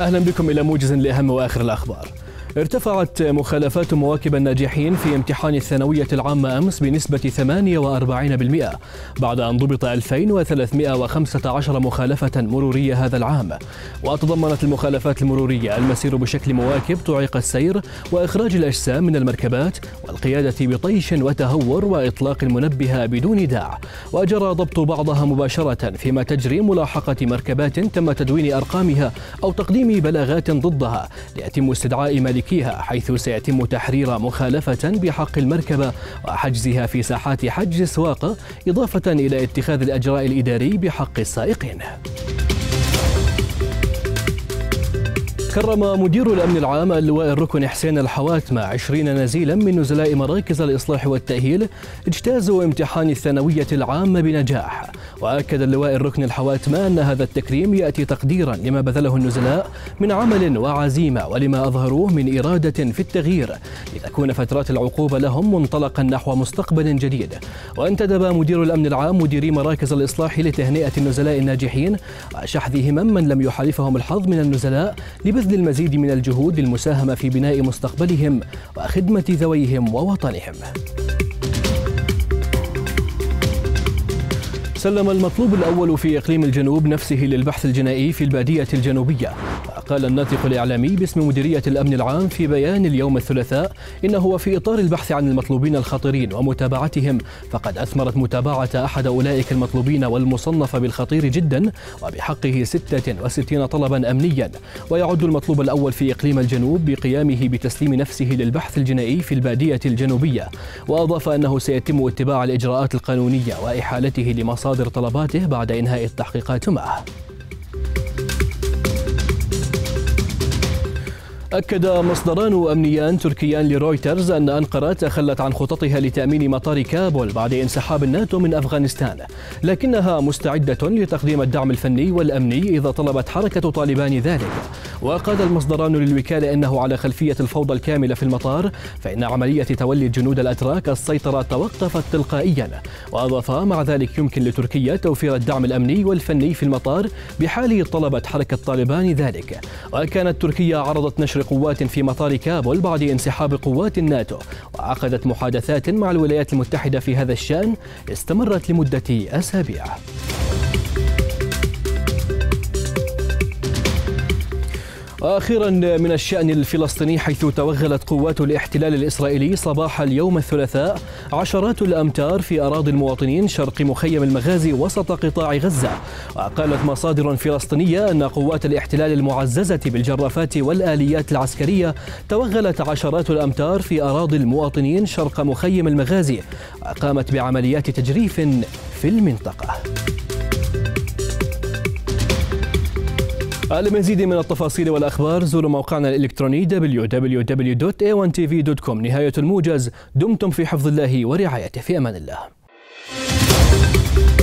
أهلا بكم إلى موجز لأهم وآخر الأخبار. ارتفعت مخالفات مواكب الناجحين في امتحان الثانوية العامة أمس بنسبة 48% بعد أن ضبط 2315 مخالفة مرورية هذا العام. وتضمنت المخالفات المرورية المسير بشكل مواكب تعيق السير وإخراج الأجسام من المركبات والقيادة بطيش وتهور وإطلاق المنبه بدون داع. وجرى ضبط بعضها مباشرة فيما تجري ملاحقة مركبات تم تدوين أرقامها أو تقديم بلاغات ضدها ليتم استدعاء مالكيها حيث سيتم تحرير مخالفة بحق المركبة وحجزها في ساحات حجز سواقة إضافة إلى اتخاذ الإجراء الإداري بحق السائقين. كرم مدير الأمن العام اللواء الركن حسين الحواتمة 20 نزيلا من نزلاء مراكز الإصلاح والتأهيل اجتازوا امتحان الثانوية العامة بنجاح. وأكد اللواء الركن الحواتمة أن هذا التكريم يأتي تقديرا لما بذله النزلاء من عمل وعزيمة ولما أظهروه من إرادة في التغيير لتكون فترات العقوبة لهم منطلقا نحو مستقبل جديد. وانتدب مدير الأمن العام مديري مراكز الإصلاح لتهنئة النزلاء الناجحين وشحذ همم من لم يحالفهم الحظ من النزلاء بذل المزيد من الجهود للمساهمة في بناء مستقبلهم وخدمة ذويهم ووطنهم. سلم المطلوب الأول في إقليم الجنوب نفسه للبحث الجنائي في البادية الجنوبية. قال الناطق الإعلامي باسم مديرية الأمن العام في بيان اليوم الثلاثاء إنه في إطار البحث عن المطلوبين الخطيرين ومتابعتهم فقد أثمرت متابعة أحد أولئك المطلوبين والمصنف بالخطير جدا وبحقه 66 طلبا أمنيا. ويعد المطلوب الأول في إقليم الجنوب بقيامه بتسليم نفسه للبحث الجنائي في البادية الجنوبية. وأضاف أنه سيتم اتباع الإجراءات القانونية وإحالته لمصادر طلباته بعد إنهاء التحقيقات معه. أكد مصدران أمنيان تركيان لرويترز أن أنقرة تخلت عن خططها لتأمين مطار كابول بعد انسحاب الناتو من أفغانستان، لكنها مستعدة لتقديم الدعم الفني والأمني إذا طلبت حركة طالبان ذلك. وقال المصدران للوكالة أنه على خلفية الفوضى الكاملة في المطار فإن عملية تولي الجنود الأتراك السيطرة توقفت تلقائيا. وأضاف مع ذلك يمكن لتركيا توفير الدعم الأمني والفني في المطار بحال طلبت حركة طالبان ذلك. وكانت تركيا عرضت نشر قوات في مطار كابول بعد انسحاب قوات الناتو وعقدت محادثات مع الولايات المتحدة في هذا الشأن استمرت لمدة أسابيع. أخيرا من الشأن الفلسطيني حيث توغلت قوات الاحتلال الإسرائيلي صباح اليوم الثلاثاء عشرات الأمتار في أراضي المواطنين شرق مخيم المغازي وسط قطاع غزة. وقالت مصادر فلسطينية أن قوات الاحتلال المعززة بالجرافات والآليات العسكرية توغلت عشرات الأمتار في أراضي المواطنين شرق مخيم المغازي وقامت بعمليات تجريف في المنطقة. لمزيد من التفاصيل والأخبار زوروا موقعنا الإلكتروني www.a1tv.com. نهاية الموجز، دمتم في حفظ الله ورعايته، في أمان الله.